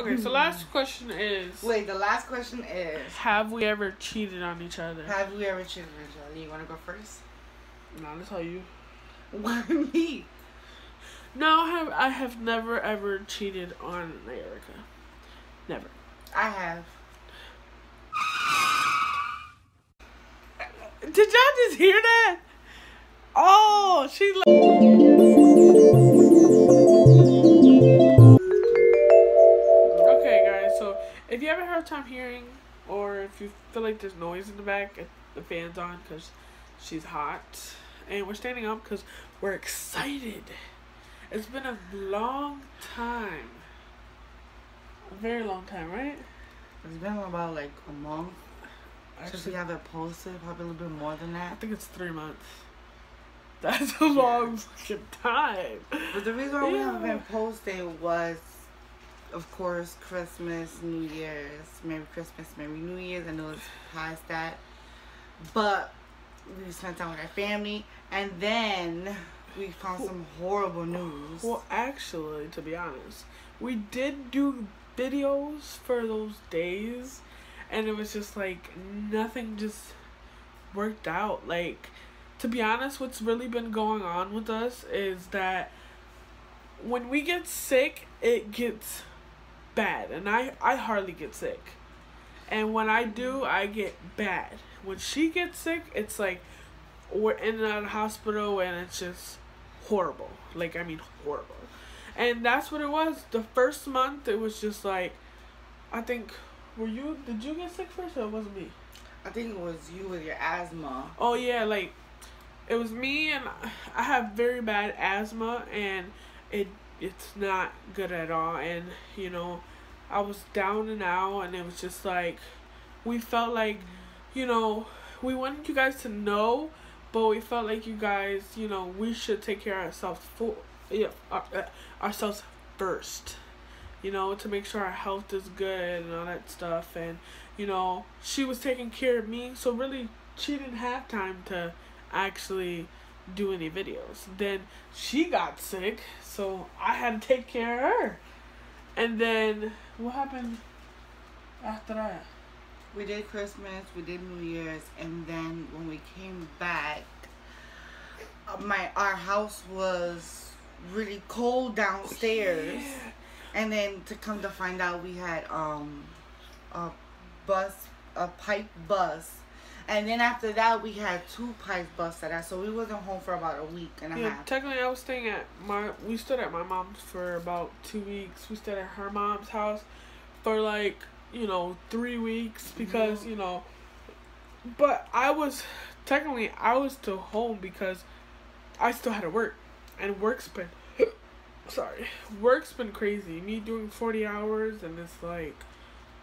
Okay, so last question is... Wait, the last question is... Have we ever cheated on each other? Have we ever cheated on each other? You want to go first? No, that's all you. Why me? No, I have never ever cheated on Nairica. Never. I have. Did y'all just hear that? Oh, she... Okay, guys, so if you have a hard time hearing, or if you feel like there's noise in the back, the fan's on because she's hot. And we're standing up because we're excited. It's been a long time. A very long time, right? It's been about like a month. Actually, since we haven't posted, probably a little bit more than that. I think it's 3 months. That's a long fucking time. But the reason why we haven't been posting was, of course, Christmas, New Year's. Merry Christmas, Merry New Year's. I know it's past that. But we spent time with our family. And then we found some horrible news. Well, actually, to be honest, we did do videos for those days. And it was just like, nothing just worked out. Like, to be honest, what's really been going on with us is that when we get sick, it gets bad. And I hardly get sick. And when I do, I get bad. When she gets sick, it's like we're in and out of the hospital and it's just horrible. Like, I mean, horrible. And that's what it was. The first month, it was just like, I think... Did you get sick first or it wasn't me? I think it was you with your asthma. Oh, yeah. Like, it was me, and I have very bad asthma, and it's not good at all. And, you know, I was down and out, and it was just like, we felt like, you know, we wanted you guys to know, but we felt like you guys, you know, we should take care of ourselves, ourselves first. You know, to make sure our health is good and all that stuff. And, you know, she was taking care of me. So, really, she didn't have time to actually do any videos. Then she got sick. So, I had to take care of her. And then, what happened after that? We did Christmas. We did New Year's. And then, when we came back, our house was really cold downstairs. Yeah. And then to come to find out, we had a pipe bus, and then after that we had 2 pipe busts at us. So we wasn't home for about a week and a half. Technically, I was staying at we stood at my mom's for about 2 weeks. We stayed at her mom's house for like 3 weeks because But I was still home because I still had to work, and work's been. Sorry, work's been crazy. Me doing 40 hours, and it's like,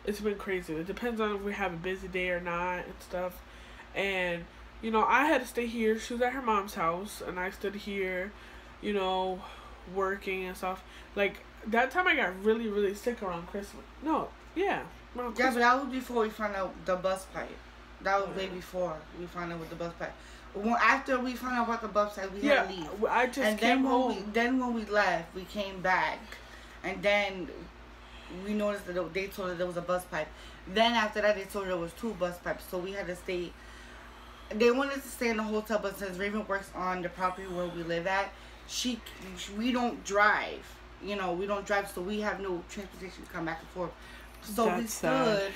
it's been crazy. It depends on if we have a busy day or not and stuff. And, you know, I had to stay here. She was at her mom's house, and I stood here, you know, working and stuff. Like, that time I got really, really sick around Christmas. No, yeah. Around Christmas. But that was before we found out the bus pipe. That was way before we found out with the bus pipe. After we found out about the bus side, we had to leave. I just and came home. Then when we left, we came back, and then we noticed that they told us there was a bus pipe. Then after that, they told us there was 2 bus pipes, so we had to stay. They wanted to stay in the hotel, but since Raven works on the property where we live at, we don't drive. We don't drive, so we have no transportation to come back and forth. So we stood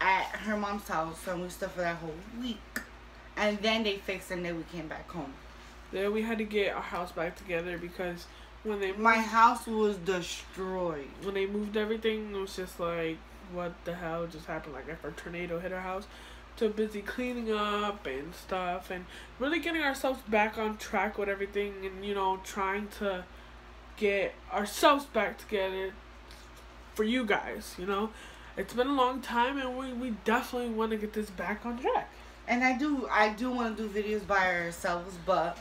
at her mom's house, and we stood for that whole week. And then they fixed it, and then we came back home. Then we had to get our house back together because when they moved... My house was destroyed. When they moved everything, it was just like, what the hell just happened? Like, after a tornado hit our house, so busy cleaning up and stuff and really getting ourselves back on track with everything and, trying to get ourselves back together for you guys, It's been a long time, and we definitely want to get this back on track. And I do want to do videos by ourselves, but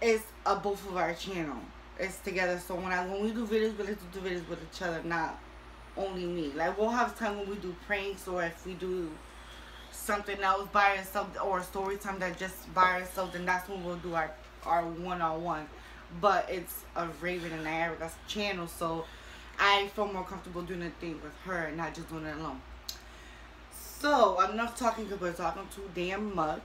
it's both of our channel. It's together. So when we do videos, we like to do videos with each other, not only me. Like, we'll have time when we do pranks or if we do something else by ourselves or story time that just by ourselves, then that's when we'll do our one-on-one. But it's a Raven and Erica's channel, so I feel more comfortable doing a thing with her and not just doing it alone. So, enough talking because we're talking too damn much.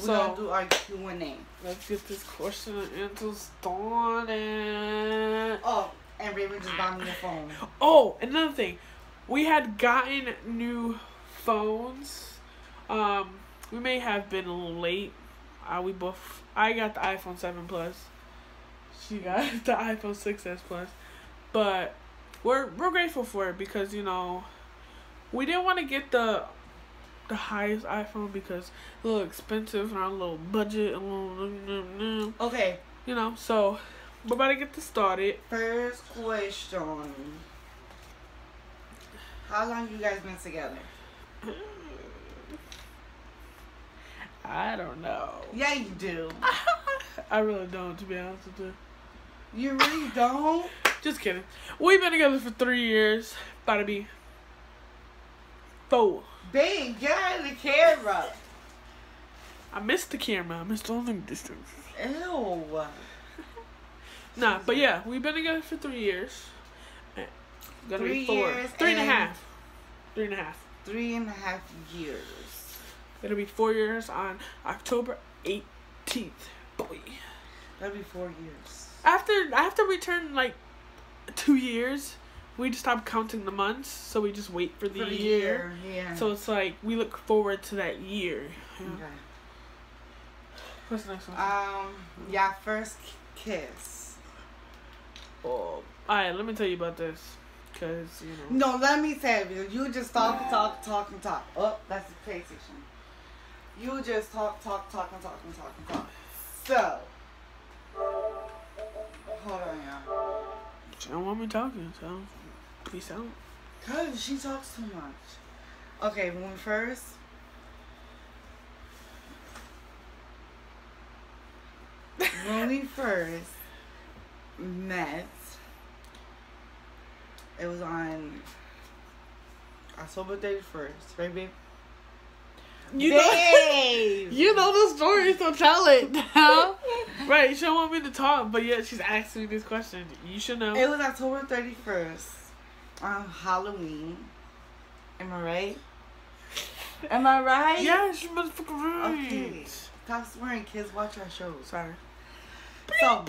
We're going to do our Q&A. Let's get this question and answer started. Oh, and Raven just bought me a phone. Oh, another thing. We had gotten new phones. We may have been a little late. I got the iPhone 7 Plus. She got the iPhone 6S Plus. But we're grateful for it because, you know, we didn't want to get the highest iPhone because a little expensive and our little budget. Okay. You know, so we're about to get this started. First question. How long have you guys been together? I don't know. Yeah, you do. I really don't, to be honest with you. You really don't? Just kidding. We've been together for 3 years. About to be 4. Babe, get out of the camera. I missed the camera. I missed all the distance. Ew. Nah, but yeah, we've been together for 3 years. Gonna be 4. Years. 3 and a half. 3 and a half. 3 and a half years. It'll be 4 years on October 18th. Boy. That'll be 4 years. After we turn like 2 years, we just stop counting the months, so we just wait for the year. Yeah. So it's like we look forward to that year. Yeah. Okay. What's the next one? Yeah, first kiss. Oh, alright, let me tell you about this. Cause, you know. No, let me tell you. You just talk and talk. Oh, that's the PlayStation. You just talk and talk. So. Hold on, y'all. She don't want me talking, so peace out. Cause she talks too much. Okay, when first. When we first met, it was on October 31st, right, babe? You know, you know the story, so tell it now. Right, she don't want me to talk, but yet she's asking me this question. You should know. It was October 31st on Halloween. Am I right? Am I right? Yes, you motherfucking right. Okay. Stop swearing, kids. Watch our shows. Sorry. So,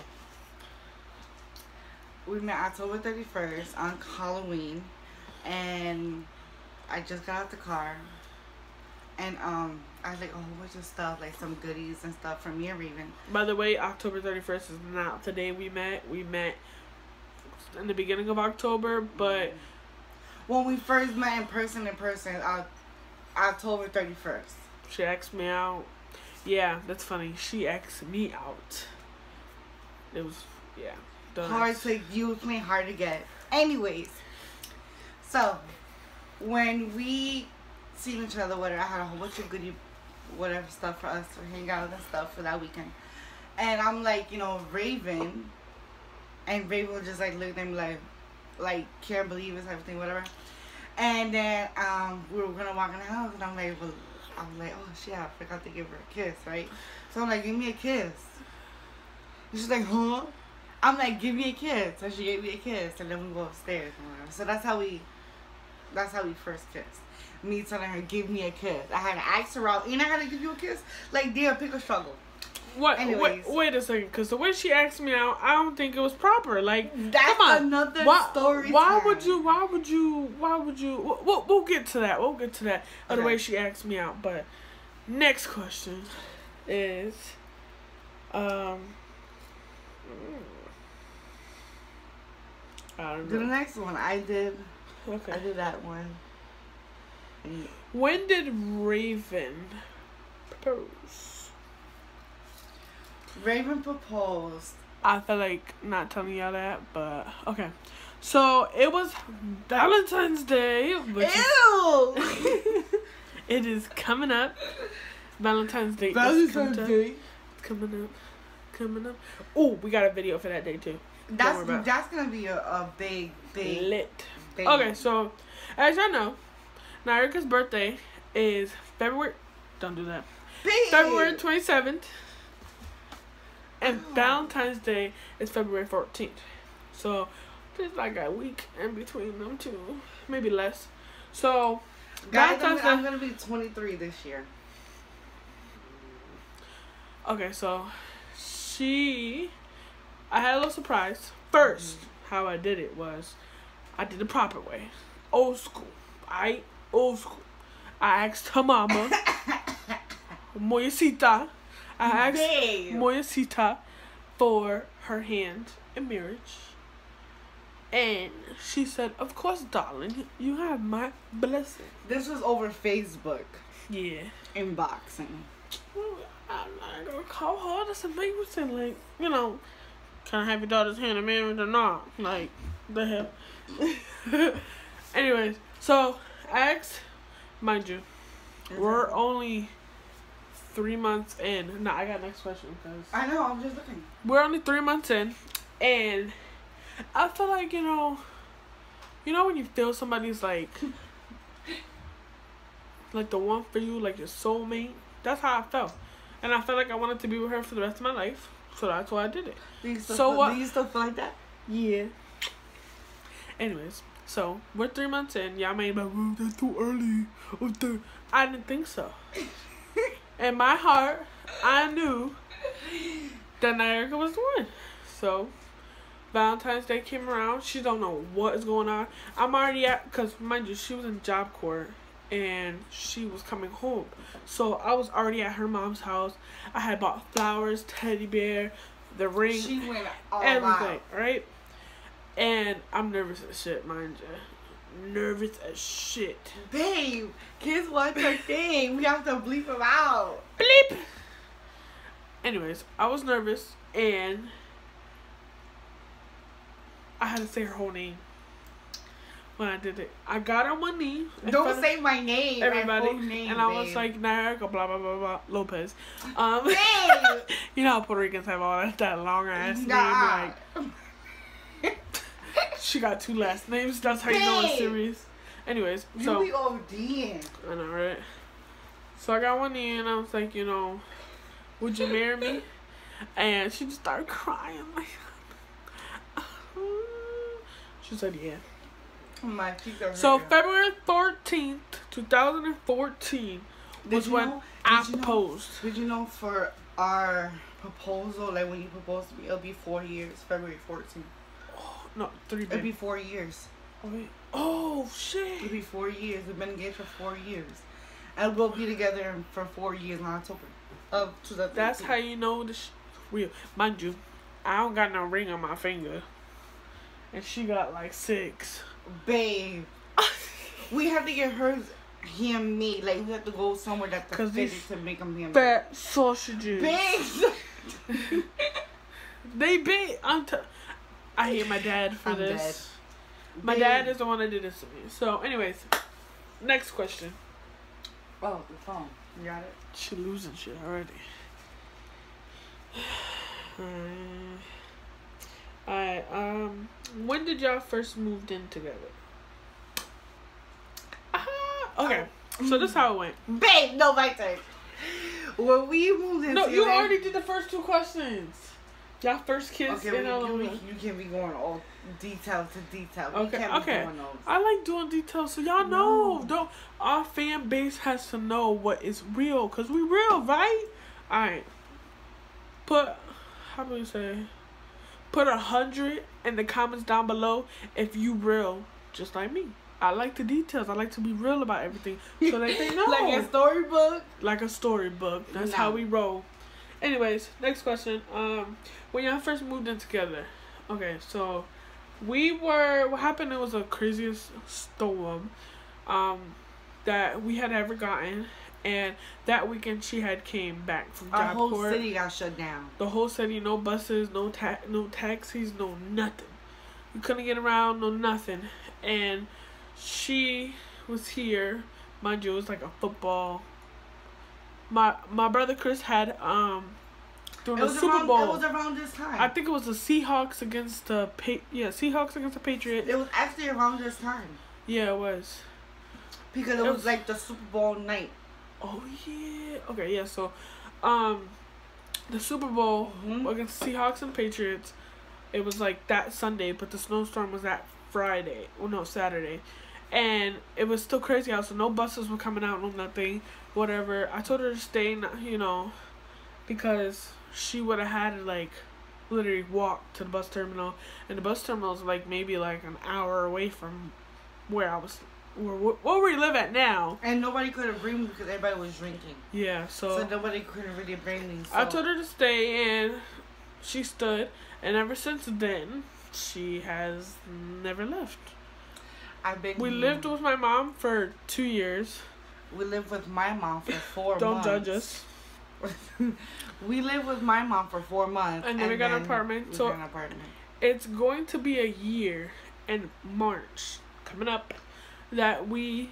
we met October 31st on Halloween, and I just got out the car. And I had like a whole bunch of stuff, like some goodies and stuff from me and Raven. By the way, October 31st is not the day we met. We met in the beginning of October, but when we first met in person, October 31st. She asked me out. Yeah, that's funny. She asked me out. It was, yeah. Hard to use me, hard to get. Anyways, so when we seen each other, whatever. I had a whole bunch of goodie, whatever stuff for us to hang out and stuff for that weekend. And I'm like, you know, Raven, and Raven was just like looked at me like can't believe it type of thing, whatever. And then we were gonna walk in the house, and I'm like, oh shit, I forgot to give her a kiss, right? So I'm like, give me a kiss. And she's like, huh? I'm like, give me a kiss. So she gave me a kiss, and then we go upstairs and whatever. So that's how we first kissed. Me telling her, give me a kiss. I had to ask her out, and I had to give you a kiss. Like, damn, pick a struggle. What? Wait a second, because the way she asked me out, I don't think it was proper. Like, that's come on. Another story. Why would you? We'll get to that. We'll get to that. Okay. The way she asked me out. But next question is, I don't know. The next one I did. Okay. I did that one. When did Raven propose? Raven proposed. I feel like not telling y'all that, but okay. So it was Valentine's Day. Which ew! It is coming up. Valentine's Day. Valentine's Day. Coming up. Oh, we got a video for that day too. That's gonna be a big lit. Big okay, lit. So as y'all know, Nairica's birthday is February. Don't do that. Babe. February 27th, and Valentine's Day is February 14th. So it's like a week in between them two, maybe less. So guys, I'm gonna be 23 this year. Okay, so I had a little surprise. First, how I did it was I did the proper way, old school. I asked her mama, Moyasita. I asked Moyasita for her hand in marriage, and she said, "Of course, darling, you have my blessing." This was over Facebook. Yeah. Inboxing. Well, I'm not gonna call her. That's amazing. Like, you know, can I have your daughter's hand in marriage or not? Like, the hell. Anyways, so I asked, mind you, we're only 3 months in. No, I got next question because I know I'm just looking. We're only 3 months in, and I feel like you know when you feel somebody's like the one for you, like your soulmate. That's how I felt, and I felt like I wanted to be with her for the rest of my life. So that's why I did it. Do you still feel like that? Yeah. Anyways, so we're 3 months in. Y'all made my room. That's too early. I didn't think so. In my heart, I knew that Nairica was the one. So Valentine's Day came around. She don't know what is going on. I'm already at, cause mind you, she was in Job Corps. And she was coming home. So I was already at her mom's house. I had bought flowers, teddy bear, the ring. She went all out. Right? And I'm nervous as shit, mind you. Nervous as shit. Babe, kids want her thing. We have to bleep them out. Bleep! Anyways, I was nervous. And I had to say her whole name. When I did it, I got on one knee. Don't say my name, everybody. My name, and I was like, Nairica, blah blah blah blah Lopez. You know how Puerto Ricans have all that long ass name. Like, she got two last names. That's how you know it's serious. Anyways, so we all did. I know, right? So I got one knee, and I was like, you know, would you marry me? And she just started crying. Like, she said, yeah. My cheeks are so hurting. February 14th, 2014 was when I proposed. Did you know for our proposal, like when you propose to me, it'll be 4 years. February 14th. Oh no, 3 days. It'll be 4 years. Oh shit! It'll be 4 years. We've been engaged for 4 years, and we'll be together for 4 years in October of 2013. That's how you know this real. Mind you, I don't got no ring on my finger, and she got like 6. Babe, we have to get hers handmade. Like, we have to go somewhere that the fitted to make them handmade. Fat sausages. Babe, they big. I hate my dad for this. Dead. My dad is the one that did this to me. So, anyways, next question. Oh, the phone. You got it. She losing shit already. Alright, when did y'all first moved in together? Okay, so this is how it went. Babe, no, my turn. When we moved in together. No, you already did the first 2 questions. Y'all first kiss in Alabama. You can be going all detail to detail. Okay. I like doing details, so y'all know. Don't, our fan base has to know what is real, because we real, right? Alright. But, how do we say? Put 100 in the comments down below if you real, just like me. I like the details. I like to be real about everything so that they know. Like a storybook. Like a storybook. That's how we roll. Anyways, next question. When y'all first moved in together. Okay, so we were... What happened, it was the craziest storm that we had ever gotten. And that weekend, she had came back from Job Corps. The whole city got shut down. The whole city, no buses, no taxis, no nothing. You couldn't get around, no nothing. And she was here. Mind you, it was like a football. My brother Chris had during the Super Bowl. It was around this time. I think it was the Seahawks against the Patriots. It was actually around this time. Yeah, it was. Because it was like the Super Bowl night. Oh yeah. Okay, yeah, so the Super Bowl against Seahawks and Patriots. it was like that Sunday, but the snowstorm was that Friday. Well, no, Saturday. And it was still crazy out, so no buses were coming out, no nothing, whatever. I told her to stay, you know, because she would have had to, like, literally walk to the bus terminal. And the bus terminal is, like, maybe, like, an hour away from where I was, where we live at now. And nobody could have bring me because everybody was drinking. Yeah, so. So nobody could have really bring me. So. I told her to stay, and she stood. And ever since then, she has never left. We lived with my mom for 2 years. We lived with my mom for four months. Don't judge us. We lived with my mom for 4 months. And then we got an apartment. We got an apartment. It's going to be a year in March, coming up, that we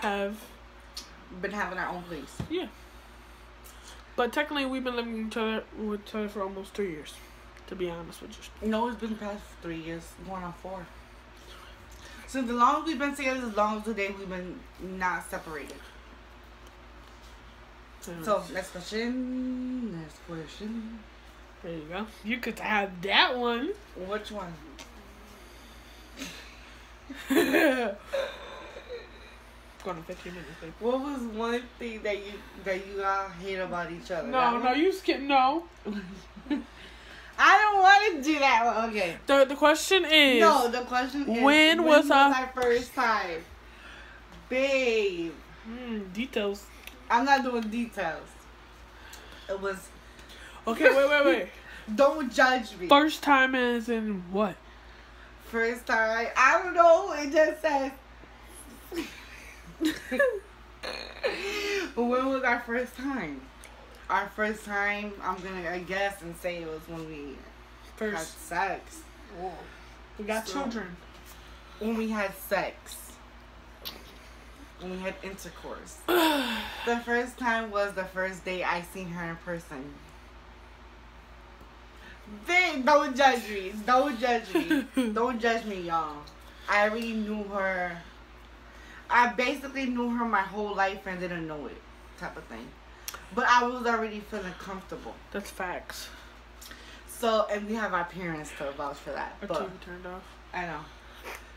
have been having our own place. Yeah. But technically, we've been living with each other for almost 3 years, to be honest with you. No, it's been past 3 years, going on 4. Since as long as we've been together, as long as today, we've been not separated. So, next question. Next question. There you go. You could have that one. Which one? Going to 15 minutes. Babe. What was one thing that you all hate about each other? No, you skip. No. I don't want to do that one. Okay. The question is... No, the question is... When was our first time? Babe. Details. I'm not doing details. It was... Okay, wait. Don't judge me. First time as in what? First time... I don't know. It just says... When was our first time? Our first time, I'm gonna guess and say it was when we first had sex. Whoa. We got children. When we had sex. When we had intercourse. The first time was the first day I seen her in person. Don't judge me. Don't judge me. Don't judge me, y'all. I already knew her. I basically knew her my whole life and didn't know it, type of thing. But I was already feeling comfortable. That's facts. So, and we have our parents to vouch for that. Our TV turned off. I know.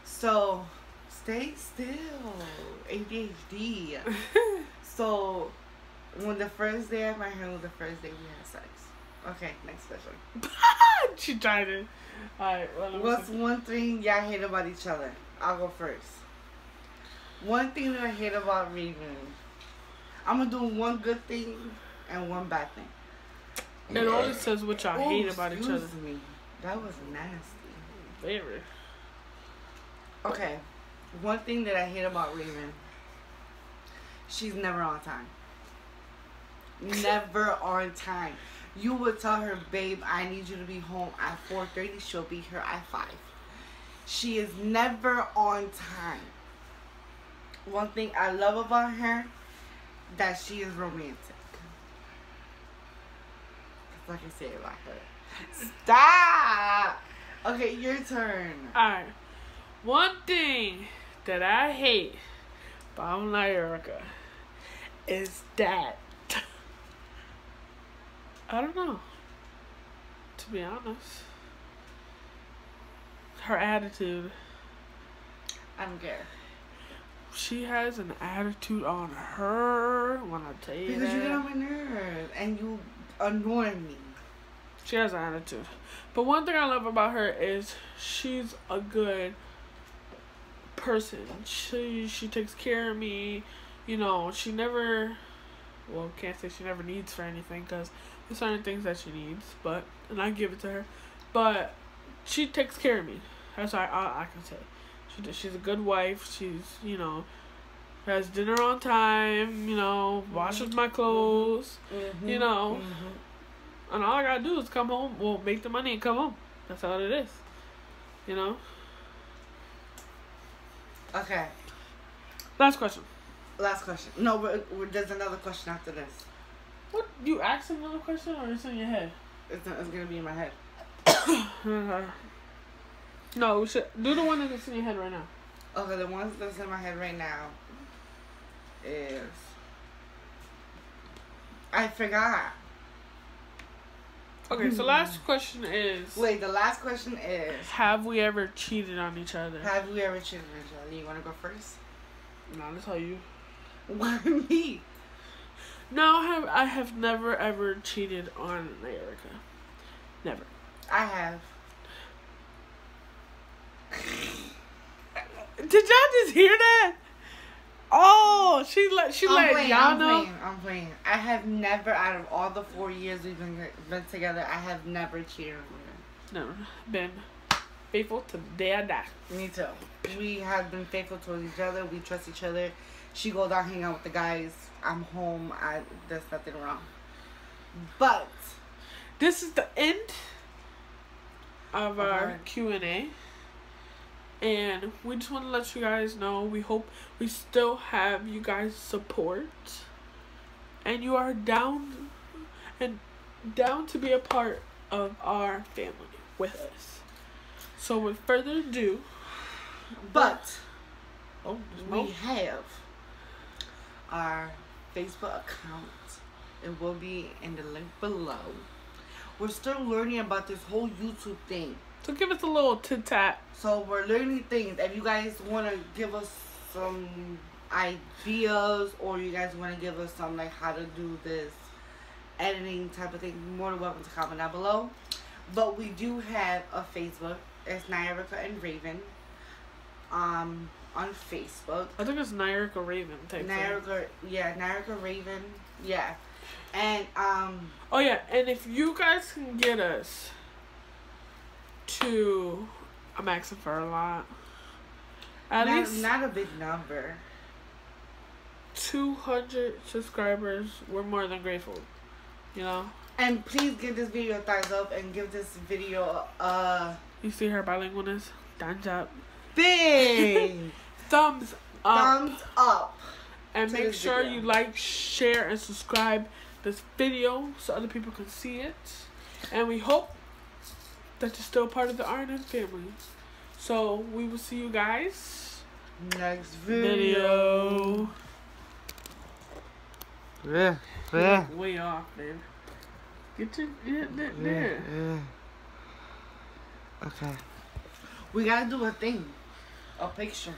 So, stay still. ADHD. So, when the first day I met her was the first day we had sex. Okay, next question. She tried it. Alright, well, what's one thing y'all hate about each other? I'll go first. One thing that I hate about Raven. I'm gonna do one good thing and one bad thing. It always says what y'all hate about each other. Me. That was nasty. Very. Okay. One thing that I hate about Raven. She's never on time. Never on time. You would tell her, babe, I need you to be home at 4:30. She'll be here at 5. She is never on time. One thing I love about her. That she is romantic. That's like I said about her. Stop! Okay, your turn. Alright. One thing that I hate about Nairica is that... I don't know. To be honest. Her attitude. I don't care. She has an attitude on her when I tell you because you get on my nerves and you annoy me. She has an attitude. But one thing I love about her is she's a good person. She takes care of me. You know, she never... Well, can't say she never needs for anything because there's certain things that she needs. But, and I give it to her. But she takes care of me. That's all I can say. She's a good wife. She's, you know, has dinner on time, you know, washes my clothes, you know. And all I gotta do is come home, well, make the money and come home. That's all it is, you know. Okay. Last question. No, but there's another question after this. What? You asked another question or it's in your head? It's gonna be in my head. No, we should do the one that's in your head right now. Okay, the one that's in my head right now is... I forgot. Okay, so last question is... Wait, the last question is... Have we ever cheated on each other? Have we ever cheated on each other? You want to go first? No, that's how you... Why me? No, I have never, ever cheated on Nairica. Never. I have. Did y'all just hear that? Oh, she let y'all know. I'm playing. I have never, out of all the 4 years we've been together, I have never cheated on her. No, been faithful to the day I die. Me too. We have been faithful towards each other. We trust each other. She goes out, hang out with the guys. I'm home. There's nothing wrong. But this is the end of our Q&A. And we just want to let you guys know we hope we still have you guys' support, and you are down to be a part of our family with us. So with further ado, we have our Facebook account. It will be in the link below. We're still learning about this whole YouTube thing. So give us a little tit-tat. So we're learning things. If you guys want to give us some ideas, or you guys want to give us some, like, how to do this editing type of thing, more than welcome to comment down below. But we do have a Facebook. It's Nairica and Raven on Facebook. I think it's Nairica Raven. Nairica Raven. Yeah. And, oh, yeah. And if you guys can get us to, I'm asking for a lot. At least not a big number. 200 subscribers. We're more than grateful. You know. And please give this video a thumbs up and give this video a. You see her bilingualness? Thumbs up. Big thumbs up. Thumbs up. And make sure you like, share, and subscribe this video so other people can see it. And we hope that you're still part of the R&M family. So we will see you guys next video. Yeah, yeah. Way off, man. Get your there. Yeah. Okay. We gotta do a thing. A picture.